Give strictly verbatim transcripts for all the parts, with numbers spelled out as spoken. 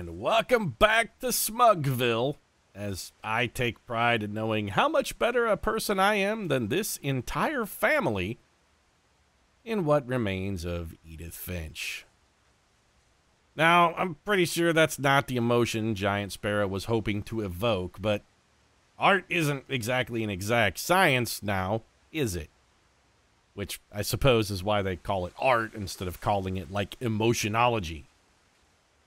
and welcome back to Smugville, as I take pride in knowing how much better a person I am than this entire family in What Remains of Edith Finch. Now, I'm pretty sure that's not the emotion Giant Sparrow was hoping to evoke, but art isn't exactly an exact science now, is it? Which I suppose is why they call it art instead of calling it, like, emotionology.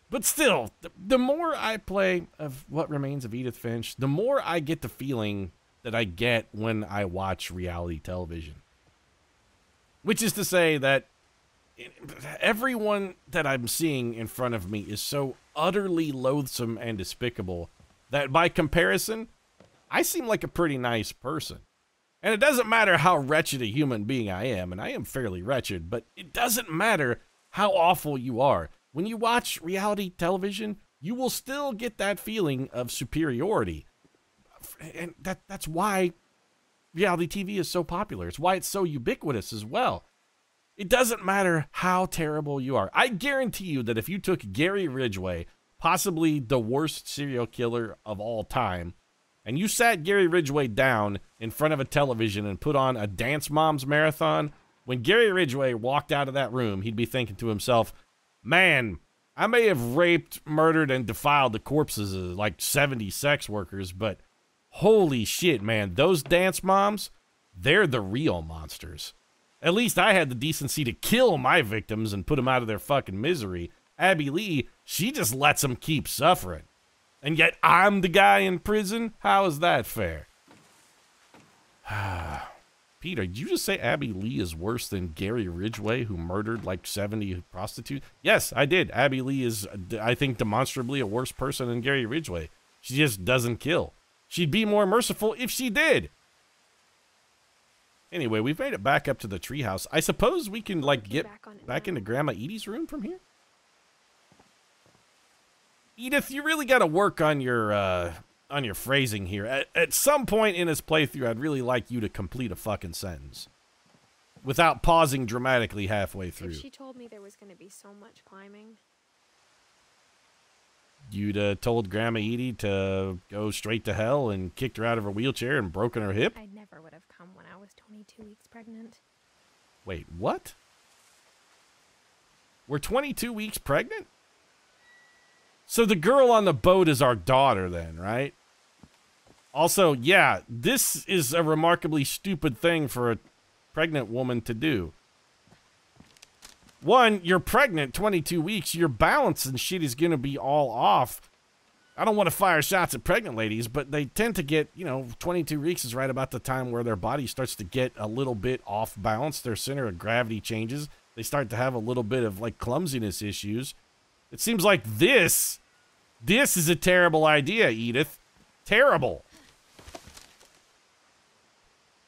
But still, the, the more I play of What Remains of Edith Finch, the more I get the feeling that I get when I watch reality television. Which is to say that everyone that I'm seeing in front of me is so utterly loathsome and despicable that by comparison, I seem like a pretty nice person. And it doesn't matter how wretched a human being I am, and I am fairly wretched, but it doesn't matter how awful you are. When you watch reality television, you will still get that feeling of superiority. And that, that's why reality T V is so popular. It's why it's so ubiquitous as well. It doesn't matter how terrible you are. I guarantee you that if you took Gary Ridgway, possibly the worst serial killer of all time, and you sat Gary Ridgway down in front of a television and put on a Dance Moms marathon, when Gary Ridgway walked out of that room, he'd be thinking to himself, man, I may have raped, murdered, and defiled the corpses of like seventy sex workers, but holy shit, man, those Dance Moms, they're the real monsters. At least I had the decency to kill my victims and put them out of their fucking misery. Abby Lee, she just lets them keep suffering. And yet I'm the guy in prison? How is that fair? Peter, did you just say Abby Lee is worse than Gary Ridgway, who murdered like seventy prostitutes? Yes, I did. Abby Lee is, I think, demonstrably a worse person than Gary Ridgway. She just doesn't kill. She'd be more merciful if she did. Anyway, we've made it back up to the treehouse. I suppose we can, like, get back, back into Grandma Edie's room from here? Edith, you really got to work on your, uh, on your phrasing here. At, at some point in this playthrough, I'd really like you to complete a fucking sentence without pausing dramatically halfway through. If she told me there was going to be so much climbing. You'd uh, told Grandma Edie to go straight to hell and kicked her out of her wheelchair and broken her hip? I never would have come when I was twenty-two weeks pregnant. Wait, what? We're twenty-two weeks pregnant? So the girl on the boat is our daughter then, right? Also, yeah, this is a remarkably stupid thing for a pregnant woman to do. One, you're pregnant, twenty-two weeks, your balance and shit is going to be all off. I don't want to fire shots at pregnant ladies, but they tend to get, you know, twenty-two weeks is right about the time where their body starts to get a little bit off balance. Their center of gravity changes. They start to have a little bit of, like, clumsiness issues. It seems like this, this is a terrible idea, Edith. Terrible.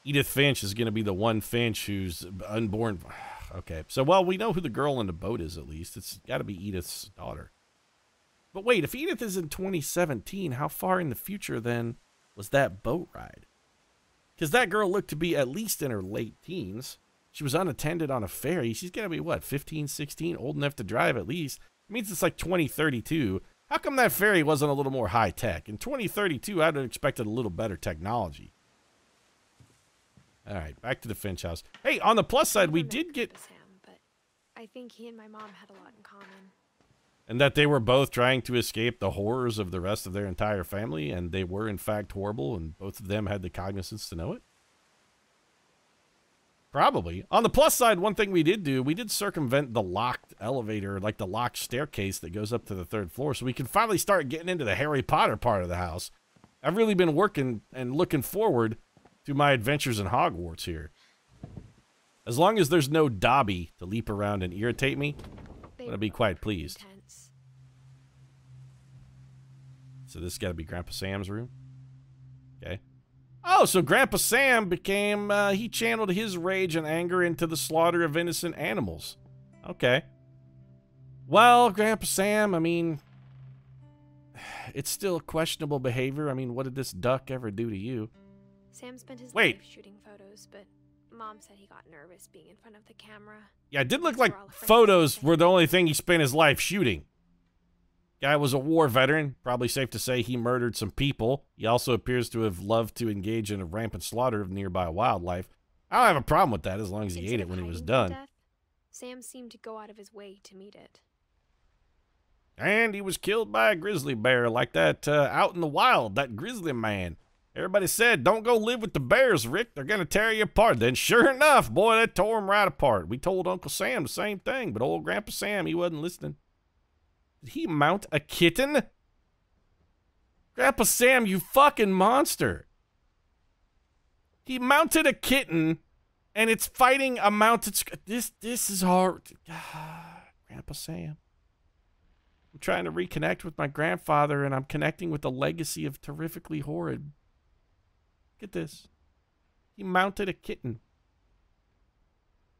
Edith Finch is going to be the one Finch who's unborn. Okay, so, well, we know who the girl in the boat is, at least. It's got to be Edith's daughter. But wait, if Edith is in twenty seventeen, how far in the future, then, was that boat ride? Because that girl looked to be at least in her late teens. She was unattended on a ferry. She's got to be, what, fifteen, sixteen, old enough to drive at least. It means it's like twenty thirty-two. How come that ferry wasn't a little more high-tech? In twenty thirty-two, I'd have expected a little better technology. All right, back to the Finch house. Hey, on the plus side, we did get... but I think he and my mom had a lot in common. And that they were both trying to escape the horrors of the rest of their entire family, and they were, in fact, horrible, and both of them had the cognizance to know it? Probably. On the plus side, one thing we did do, we did circumvent the locked elevator, like the locked staircase that goes up to the third floor, so we can finally start getting into the Harry Potter part of the house. I've really been working and looking forward to my adventures in Hogwarts here. As long as there's no Dobby to leap around and irritate me, I'm gonna be quite pleased. Intense. So this has got to be Grandpa Sam's room. Okay. Oh, so Grandpa Sam became, uh, he channeled his rage and anger into the slaughter of innocent animals. Okay. Well, Grandpa Sam, I mean, it's still questionable behavior. I mean, what did this duck ever do to you? Sam spent his Wait. life shooting photos, but Mom said he got nervous being in front of the camera. Yeah, it did look like photos were the only thing he spent his life shooting. Guy was a war veteran, probably safe to say he murdered some people. He also appears to have loved to engage in a rampant slaughter of nearby wildlife. I don't have a problem with that as long as he ate it when he was done. Sam seemed to go out of his way to meet it. And he was killed by a grizzly bear like that uh, out in the wild, that grizzly man. Everybody said, don't go live with the bears, Rick. They're going to tear you apart. Then sure enough, boy, that tore him right apart. We told Uncle Sam the same thing, but old Grandpa Sam, he wasn't listening. Did he mount a kitten? Grandpa Sam, you fucking monster. He mounted a kitten, and it's fighting a mounted... This, this is hard. Grandpa Sam. I'm trying to reconnect with my grandfather, and I'm connecting with the legacy of Terrifically Horrid. Get this. He mounted a kitten.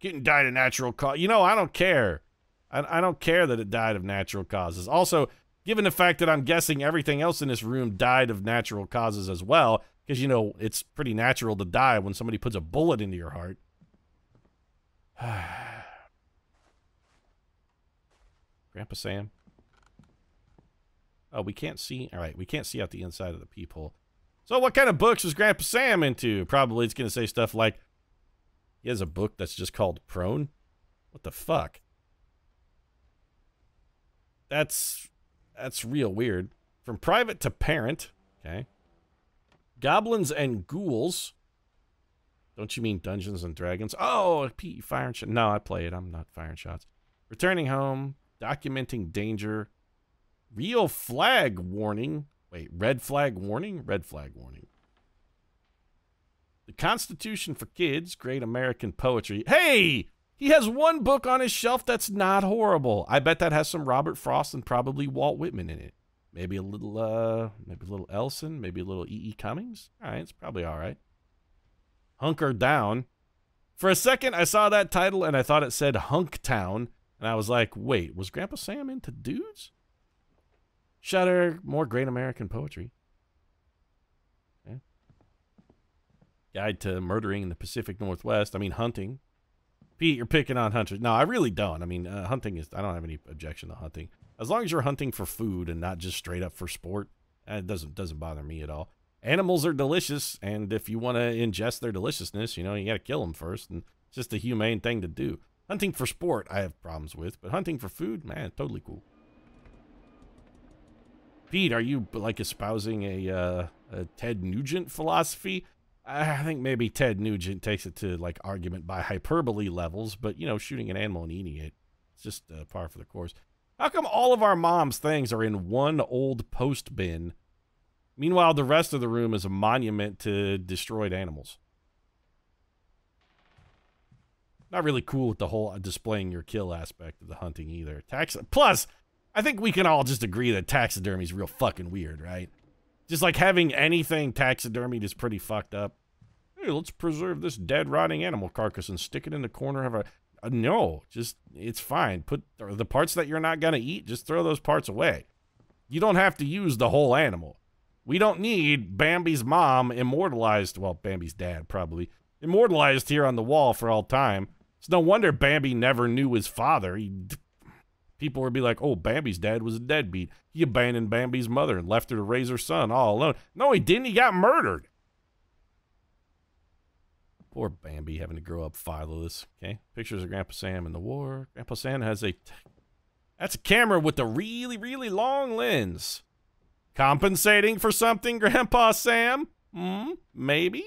Kitten died of natural cause. You know, I don't care. I, I don't care that it died of natural causes. Also, given the fact that I'm guessing everything else in this room died of natural causes as well, because, you know, it's pretty natural to die when somebody puts a bullet into your heart. Grandpa Sam. Oh, we can't see. All right, we can't see out the inside of the peephole. So what kind of books was Grandpa Sam into? Probably it's going to say stuff like, he has a book that's just called Prone? What the fuck? That's, that's real weird. From private to parent. Okay. Goblins and Ghouls. Don't you mean Dungeons and Dragons? Oh, P Fire and Shots. No, I play it. I'm not firing shots. Returning Home. Documenting Danger. Real flag warning. Wait, red flag warning? Red flag warning. The Constitution for Kids, Great American Poetry. Hey! He has one book on his shelf that's not horrible. I bet that has some Robert Frost and probably Walt Whitman in it. Maybe a little, uh, maybe a little Elson, maybe a little E E. Cummings. All right, it's probably all right. Hunker Down. For a second, I saw that title and I thought it said Hunk Town. And I was like, wait, was Grandpa Sam into dudes? Shudder, more Great American Poetry. Okay. Guide to Murdering in the Pacific Northwest. I mean, hunting. Pete, you're picking on hunters. No, I really don't. I mean, uh, hunting is... I don't have any objection to hunting. As long as you're hunting for food and not just straight up for sport, it doesn't doesn't bother me at all. Animals are delicious, and if you want to ingest their deliciousness, you know, you got to kill them first, and it's just a humane thing to do. Hunting for sport, I have problems with, but hunting for food, man, totally cool. Pete, are you, like, espousing a, uh, a Ted Nugent philosophy? I think maybe Ted Nugent takes it to, like, argument by hyperbole levels, but, you know, shooting an animal and eating it, it's just uh, par for the course. How come all of our mom's things are in one old post bin? Meanwhile, the rest of the room is a monument to destroyed animals. Not really cool with the whole displaying your kill aspect of the hunting either. Tax Plus... I think we can all just agree that taxidermy is real fucking weird, right? Just like having anything taxidermied is pretty fucked up. Hey, let's preserve this dead rotting animal carcass and stick it in the corner of a... Uh, no, just, it's fine. Put the parts that you're not gonna eat, just throw those parts away. You don't have to use the whole animal. We don't need Bambi's mom immortalized, well, Bambi's dad probably, immortalized here on the wall for all time. It's no wonder Bambi never knew his father. He... People would be like, oh, Bambi's dad was a deadbeat. He abandoned Bambi's mother and left her to raise her son all alone. No, he didn't. He got murdered. Poor Bambi having to grow up fatherless. Okay, pictures of Grandpa Sam in the war. Grandpa Sam has a... T That's a camera with a really, really long lens. Compensating for something, Grandpa Sam? Hmm, maybe?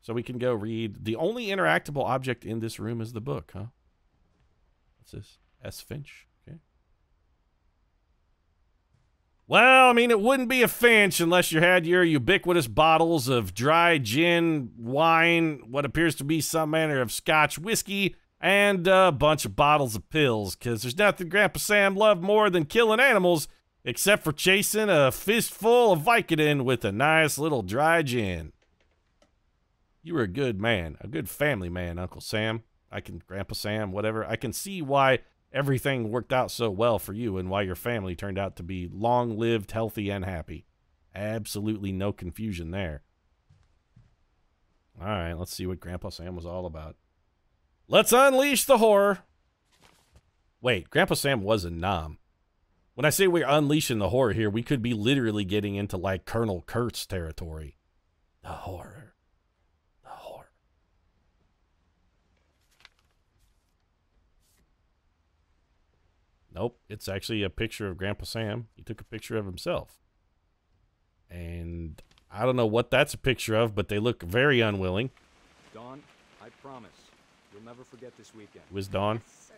So we can go read. The only interactable object in this room is the book, huh? This S. Finch. Okay. Well, I mean, it wouldn't be a Finch unless you had your ubiquitous bottles of dry gin, wine, what appears to be some manner of Scotch whiskey, and a bunch of bottles of pills, because there's nothing Grandpa Sam loved more than killing animals, except for chasing a fistful of Vicodin with a nice little dry gin. You were a good man, a good family man, Uncle Sam. I can, Grandpa Sam, whatever. I can see why everything worked out so well for you and why your family turned out to be long-lived, healthy, and happy. Absolutely no confusion there. All right, let's see what Grandpa Sam was all about. Let's unleash the horror. Wait, Grandpa Sam was a nom. When I say we're unleashing the horror here, we could be literally getting into like Colonel Kurtz territory. The horror. The horror. Nope, it's actually a picture of Grandpa Sam. He took a picture of himself. And I don't know what that's a picture of, but they look very unwilling. Dawn, I promise you'll never forget this weekend. It was Dawn. Yes,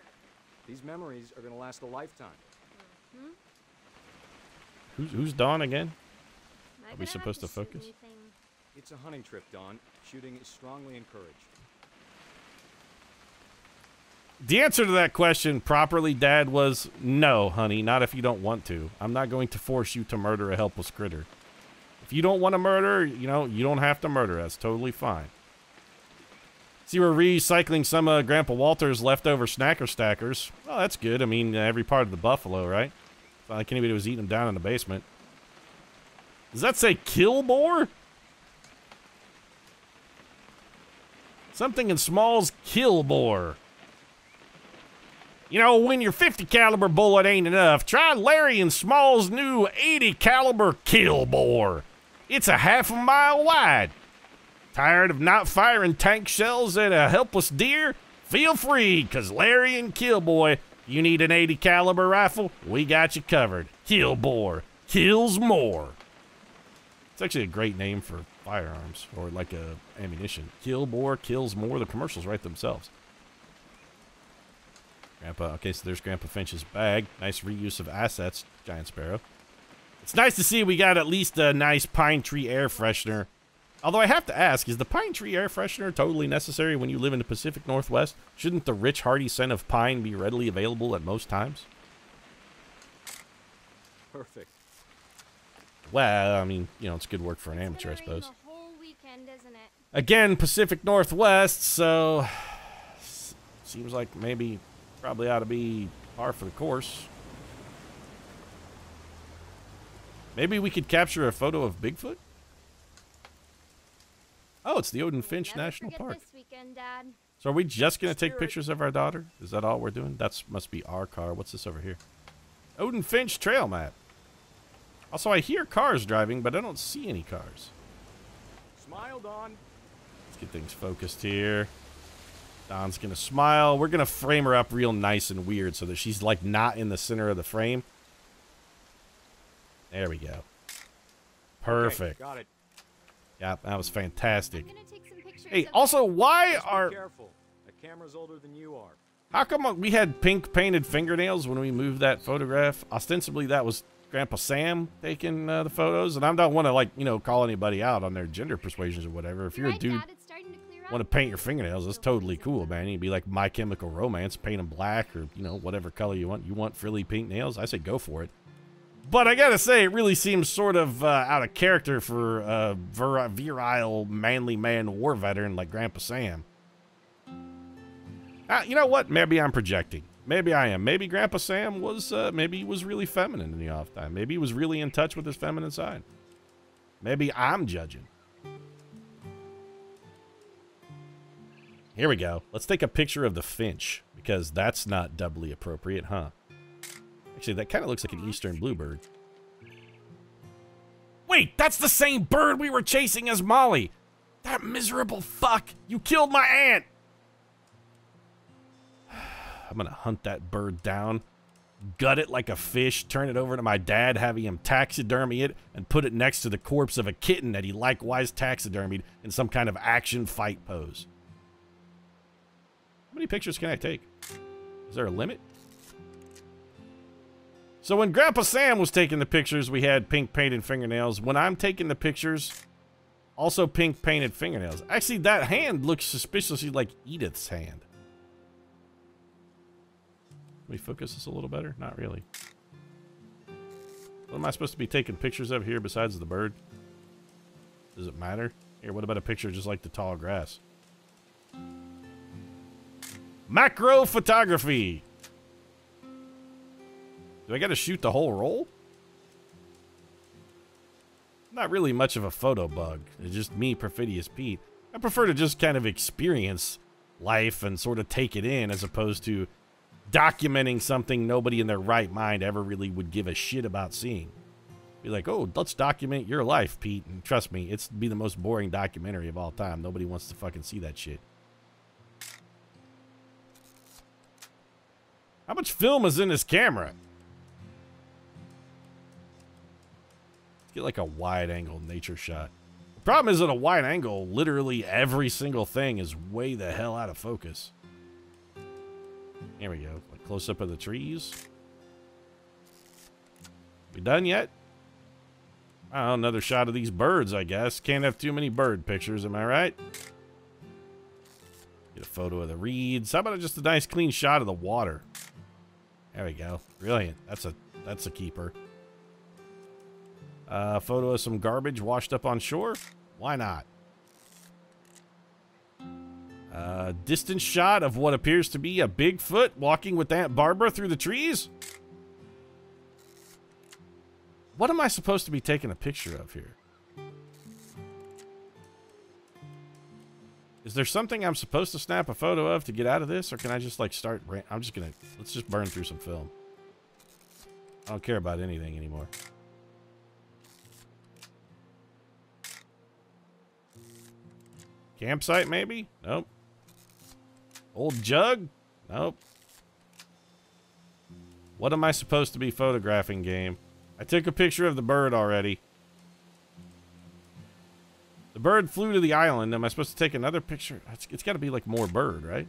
these memories are going to last a lifetime. Hmm? Who's, who's Dawn again? Are we supposed to focus? Anything? It's a hunting trip, Dawn. Shooting is strongly encouraged. The answer to that question properly, Dad, was no, honey. Not if you don't want to. I'm not going to force you to murder a helpless critter. If you don't want to murder, you know, you don't have to murder. That's totally fine. See, we're recycling some of Grandpa Walter's leftover snacker stackers. Oh, that's good. I mean, every part of the buffalo, right? It's not like anybody was eating them down in the basement. Does that say Kilmore? Something in Small's Kilmore. You know, when your fifty caliber bullet ain't enough, try Larry and Small's new eighty caliber Kilmore. It's a half a mile wide. Tired of not firing tank shells at a helpless deer? Feel free, because Larry and Kilboy, you need an eighty caliber rifle? We got you covered. Kilboy kills more. It's actually a great name for firearms, or like a ammunition. Kilboy kills more. The commercials write themselves. Grandpa, okay, so there's Grandpa Finch's bag. Nice reuse of assets, Giant Sparrow. It's nice to see we got at least a nice pine tree air freshener. Although I have to ask, is the pine tree air freshener totally necessary when you live in the Pacific Northwest? Shouldn't the rich, hearty scent of pine be readily available at most times? Perfect. Well, I mean, you know, it's good work for an amateur, I suppose. The whole weekend, isn't it? Again, Pacific Northwest, so seems like maybe probably ought to be par for the course. Maybe we could capture a photo of Bigfoot? Oh, it's the Odin Finch National Park. Weekend, Dad. So are we just going to take pictures of our daughter? Is that all we're doing? That must be our car. What's this over here? Odin Finch trail map. Also, I hear cars driving, but I don't see any cars. Smile, Dawn. Let's get things focused here. Dawn's going to smile. We're going to frame her up real nice and weird so that she's, like, not in the center of the frame. There we go. Perfect. Okay, got it. Yeah, that was fantastic. Hey, also, why are... Be careful. The camera's older than you are. How come we had pink painted fingernails when we moved that photograph? Ostensibly, that was Grandpa Sam taking uh, the photos. And I don't want to, like, you know, call anybody out on their gender persuasions or whatever. If you're a dude want to paint your fingernails, that's totally cool, man. You'd be like My Chemical Romance, paint them black or, you know, whatever color you want. You want frilly pink nails? I say go for it. But I gotta say, it really seems sort of uh, out of character for a vir virile, manly man war veteran like Grandpa Sam. Uh, you know what? Maybe I'm projecting. Maybe I am. Maybe Grandpa Sam was, uh, maybe he was really feminine in the off time. Maybe he was really in touch with his feminine side. Maybe I'm judging. Here we go. Let's take a picture of the finch, because that's not doubly appropriate, huh? Actually, that kind of looks like an eastern bluebird. Wait, that's the same bird we were chasing as Molly! That miserable fuck! You killed my aunt! I'm gonna hunt that bird down, gut it like a fish, turn it over to my dad, having him taxidermy it, and put it next to the corpse of a kitten that he likewise taxidermied in some kind of action fight pose. How many pictures can I take? Is there a limit? So when Grandpa Sam was taking the pictures, we had pink painted fingernails. When I'm taking the pictures, also pink painted fingernails. Actually, that hand looks suspiciously like Edith's hand. Can we focus this a little better? Not really. What am I supposed to be taking pictures of here besides the bird? Does it matter? Here, what about a picture just like the tall grass? Macro photography. Do I gotta shoot the whole roll? Not really much of a photo bug. It's just me, Perfidious Pete. I prefer to just kind of experience life and sort of take it in as opposed to documenting something nobody in their right mind ever really would give a shit about seeing. Be like, oh, let's document your life, Pete. And trust me, it's be the most boring documentary of all time. Nobody wants to fucking see that shit. How much film is in this camera? Let's get like a wide angle nature shot. The problem is, at a wide angle, literally every single thing is way the hell out of focus. There we go. Like close up of the trees. We done yet? Oh, another shot of these birds, I guess. Can't have too many bird pictures, am I right? Get a photo of the reeds. How about just a nice clean shot of the water? There we go. Brilliant. That's a that's a keeper. Uh, photo of some garbage washed up on shore. Why not? Uh, distant shot of what appears to be a Bigfoot walking with Aunt Barbara through the trees. What am I supposed to be taking a picture of here? Is there something I'm supposed to snap a photo of to get out of this? Or can I just like start? I'm just gonna, let's just burn through some film. I don't care about anything anymore. Campsite maybe? Nope. Old jug? Nope. What am I supposed to be photographing, game? I took a picture of the bird already. The bird flew to the island. Am I supposed to take another picture? It's, it's got to be like more bird, right?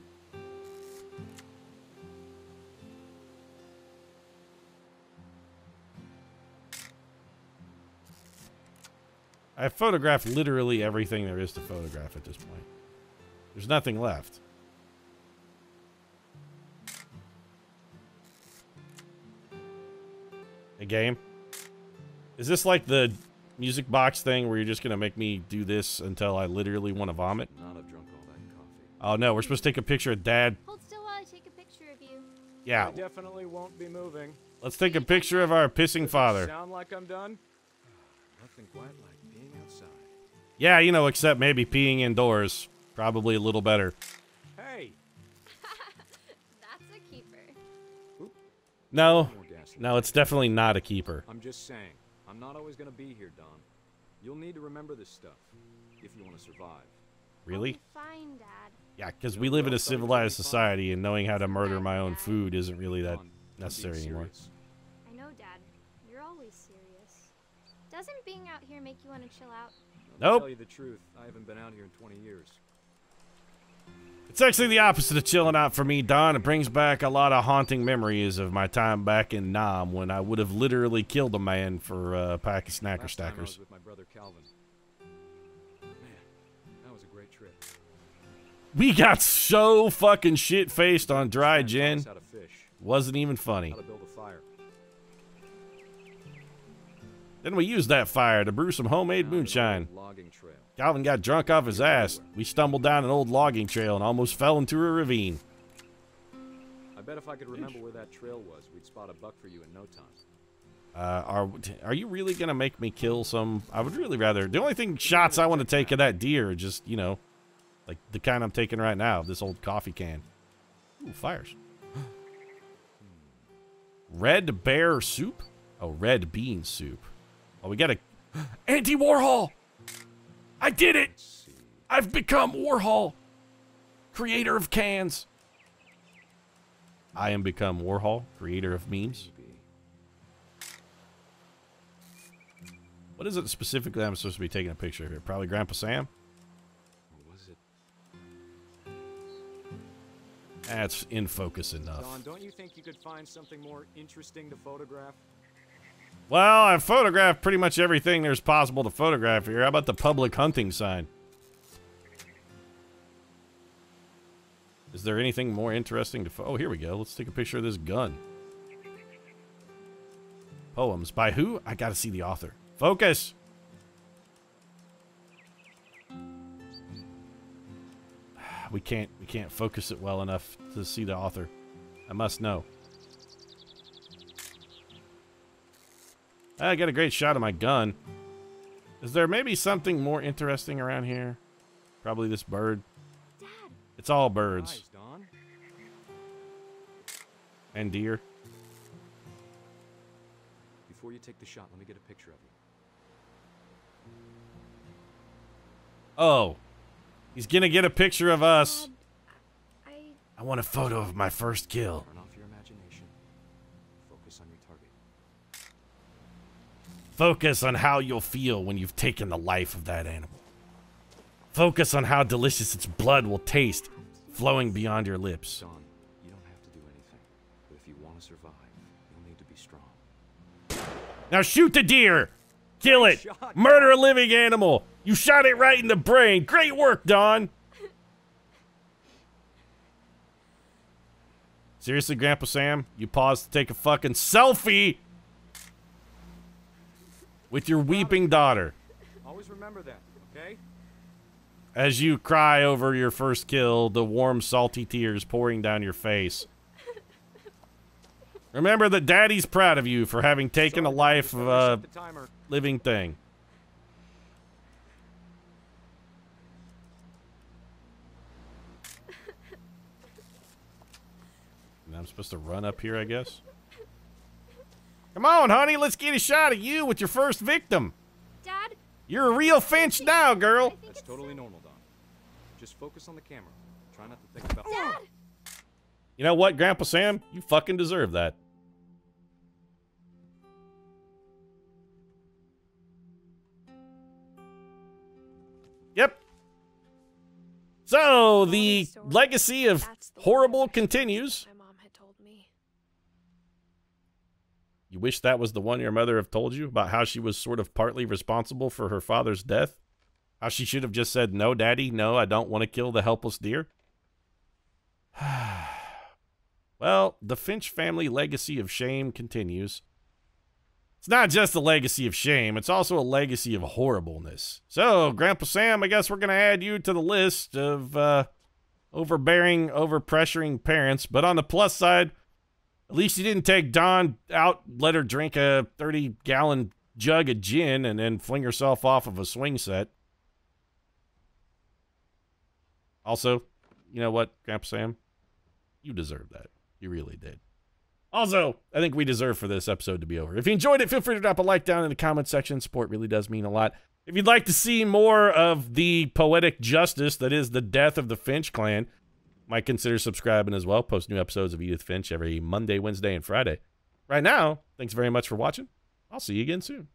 I photographed literally everything there is to photograph at this point. There's nothing left. A game? Is this like the music box thing where you're just going to make me do this until I literally want to vomit? Not have drunk all that coffee. Oh no, we're supposed to take a picture of Dad. Hold still while I take a picture of you. Yeah. I definitely won't be moving. Let's take a picture of our pissing father. Sound like I'm done? Nothing quite like being outside. Yeah, you know, except maybe peeing indoors. Probably a little better. Hey. That's a keeper. Oop. No. No, it's definitely not a keeper. I'm just saying. I'm not always going to be here, Don. You'll need to remember this stuff if you want to survive. Really? Fine, Dad. Yeah, because we live in a civilized society, and knowing how to murder my own food isn't really that necessary anymore. I know, Dad. You're always serious. Doesn't being out here make you want to chill out? Nope. I'll tell you the truth. I haven't been out here in twenty years. It's actually the opposite of chilling out for me, Don. It brings back a lot of haunting memories of my time back in Nam when I would have literally killed a man for uh, a pack of Snacker Stackers. I was with my brother Calvin. Man, that was a great trip. We got so fucking shit-faced on dry gin. Wasn't even funny. How to build a fire. Then we used that fire to brew some homemade now moonshine. Logging trail. Calvin got drunk off his ass. We stumbled down an old logging trail and almost fell into a ravine. I bet if I could remember where that trail was, we'd spot a buck for you in no time. Uh, are are you really gonna make me kill some? I would really rather. The only thing shots I want to take of that deer are just, you know, like the kind I'm taking right now. This old coffee can. Ooh, fires. Red bear soup? Oh, red bean soup. Oh, we got a Andy Warhol. I did it! I've become Warhol! Creator of cans! I am become Warhol, creator of memes. What is it specifically I'm supposed to be taking a picture of here? Probably Grandpa Sam? What was it? That's in focus enough. Don, don't you think you could find something more interesting to photograph? Well, I've photographed pretty much everything there's possible to photograph here. How about the public hunting sign? Is there anything more interesting to... Oh, here we go. Let's take a picture of this gun. Poems. By who? I gotta see the author. Focus! We can't, we can't focus it well enough to see the author. I must know. I got a great shot of my gun. Is there maybe something more interesting around here? Probably this bird. Dad. It's all birds. Nice, Don. and deer. Before you take the shot, let me get a picture of you. Oh, he's gonna get a picture of us. Dad, I... I want a photo of my first kill. Turn off your imagination. Focus on your target. Focus on how you'll feel when you've taken the life of that animal. Focus on how delicious its blood will taste, flowing beyond your lips. Don, you don't have to do anything, but if you want to survive, you'll need to be strong. Now shoot the deer! Kill it! Murder a living animal! You shot it right in the brain! Great work, Don! Seriously, Grandpa Sam? You paused to take a fucking selfie with your weeping daughter. Always remember that, okay? As you cry over your first kill, the warm, salty tears pouring down your face. Remember that Daddy's proud of you for having taken Sorry, a life of a living thing. And I'm supposed to run up here, I guess? Come on, honey, let's get a shot of you with your first victim. Dad? You're a real Finch now, girl. That's totally normal, Don. Just focus on the camera. Try not to think about it. Dad! You know what, Grandpa Sam? You fucking deserve that. Yep. So, the legacy of horrible continues. My mom had told me. You wish that was the one your mother have told you about how she was sort of partly responsible for her father's death? How she should have just said, no, Daddy, no, I don't want to kill the helpless deer? Well, the Finch family legacy of shame continues. It's not just a legacy of shame, it's also a legacy of horribleness. So, Grandpa Sam, I guess we're going to add you to the list of uh, overbearing, overpressuring parents. But on the plus side, at least you didn't take Dawn out, let her drink a thirty gallon jug of gin, and then fling herself off of a swing set. Also, you know what, Grandpa Sam? You deserve that. You really did. Also, I think we deserve for this episode to be over. If you enjoyed it, feel free to drop a like down in the comment section. Support really does mean a lot. If you'd like to see more of the poetic justice that is the death of the Finch clan, might consider subscribing as well. Post new episodes of Edith Finch every Monday, Wednesday, and Friday. Right now, thanks very much for watching. I'll see you again soon.